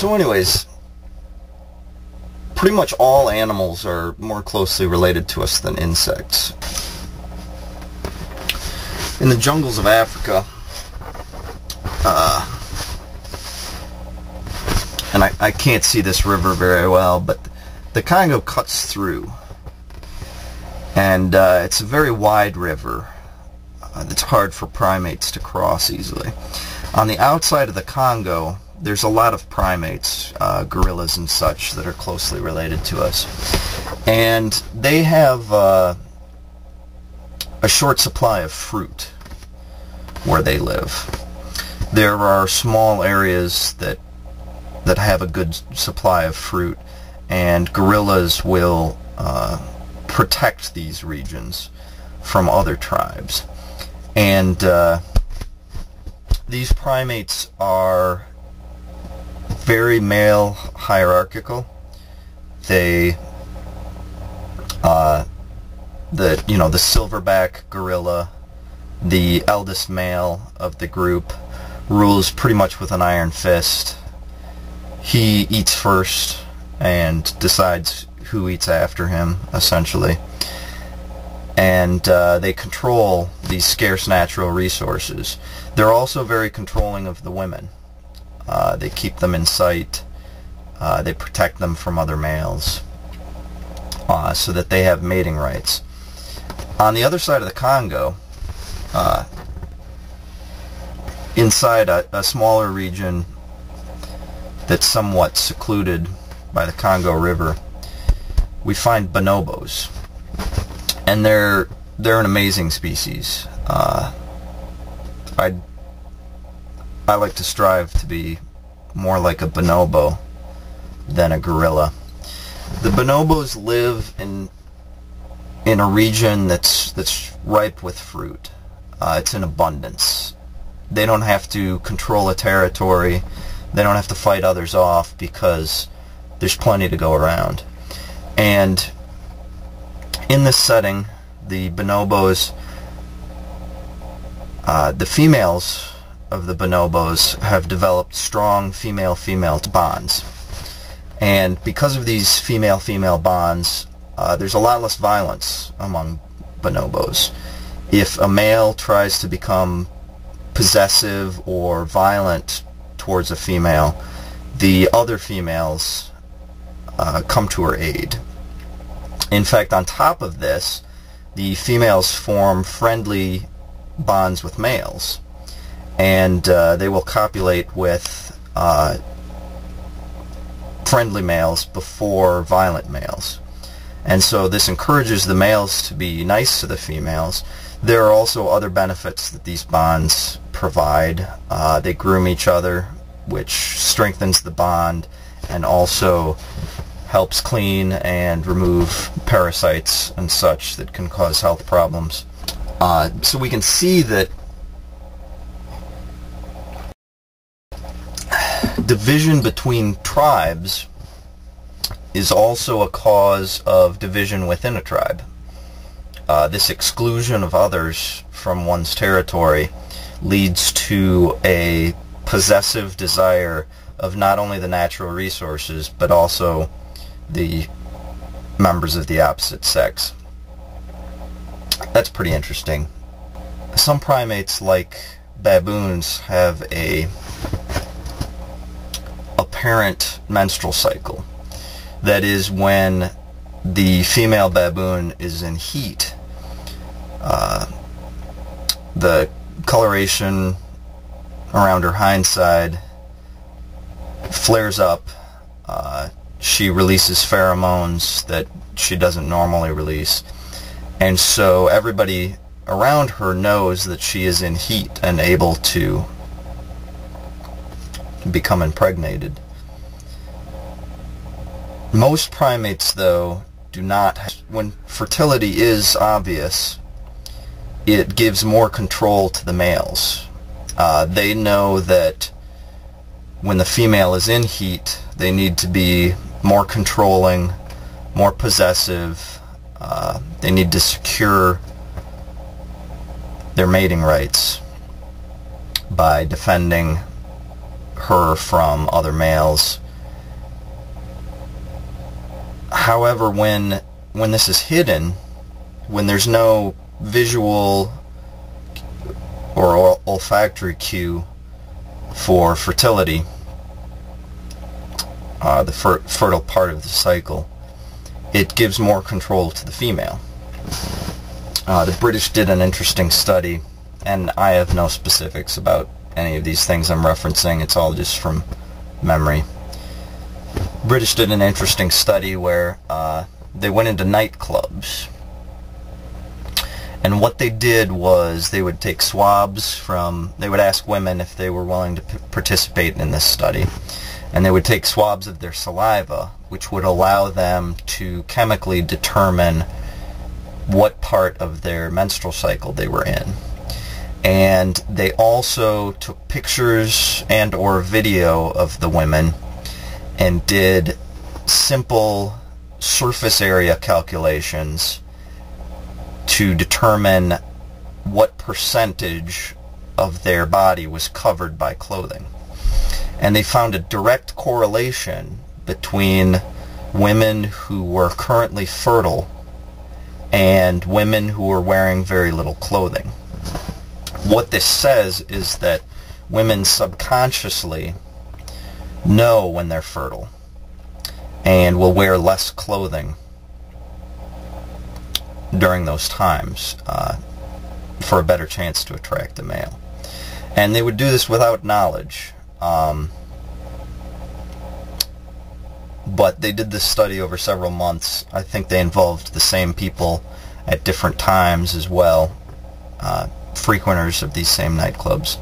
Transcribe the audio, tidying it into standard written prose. So anyways, pretty much all animals are more closely related to us than insects. In the jungles of Africa, and I can't see this river very well, but the Congo cuts through, and it's a very wide river that's hard for primates to cross easily. On the outside of the Congo, there's a lot of primates, gorillas and such, that are closely related to us, and they have a short supply of fruit where they live. There are small areas that have a good supply of fruit, and gorillas will protect these regions from other tribes. And these primates are very male hierarchical. They, the silverback gorilla, the eldest male of the group, rules pretty much with an iron fist. He eats first and decides who eats after him, essentially. And they control these scarce natural resources. They're also very controlling of the women. They keep them in sight. They protect them from other males so that they have mating rights. On the other side of the Congo, inside a smaller region that's somewhat secluded by the Congo River, we find bonobos, and they're an amazing species. I like to strive to be more like a bonobo than a gorilla. The bonobos live in a region that's ripe with fruit. It's in abundance. They don't have to control a territory. They don't have to fight others off because there's plenty to go around. And in this setting, the bonobos, the females of the bonobos have developed strong female-female bonds. And because of these female-female bonds, there's a lot less violence among bonobos. If a male tries to become possessive or violent towards a female, the other females come to her aid. In fact, on top of this, the females form friendly bonds with males, and they will copulate with friendly males before violent males. And so this encourages the males to be nice to the females. There are also other benefits that these bonds provide. They groom each other, which strengthens the bond and also helps clean and remove parasites and such that can cause health problems. So we can see that division between tribes is also a cause of division within a tribe. This exclusion of others from one's territory leads to a possessive desire of not only the natural resources, but also the members of the opposite sex. That's pretty interesting. Some primates, like baboons, have a apparent menstrual cycle. That is, when the female baboon is in heat, the coloration around her hindside flares up. She releases pheromones that she doesn't normally release, and so everybody around her knows that she is in heat and able to become impregnated. Most primates, though, do not. When fertility is obvious, it gives more control to the males. They know that when the female is in heat, they need to be more controlling, more possessive. They need to secure their mating rights by defending her from other males However, when this is hidden, when there's no visual or olfactory cue for fertility, the fertile part of the cycle, it gives more control to the female. The British did an interesting study, and I have no specifics about any of these things I'm referencing. It's all just from memory. British did an interesting study where they went into nightclubs, and what they did was they would take swabs from, they would ask women if they were willing to participate in this study, and they would take swabs of their saliva, which would allow them to chemically determine what part of their menstrual cycle they were in. And they also took pictures and or video of the women and did simple surface area calculations to determine what percentage of their body was covered by clothing. And they found a direct correlation between women who were currently fertile and women who were wearing very little clothing. What this says is that women subconsciously know when they're fertile and will wear less clothing during those times for a better chance to attract the male. And they would do this without knowledge. But they did this study over several months. I think they involved the same people at different times as well, frequenters of these same nightclubs.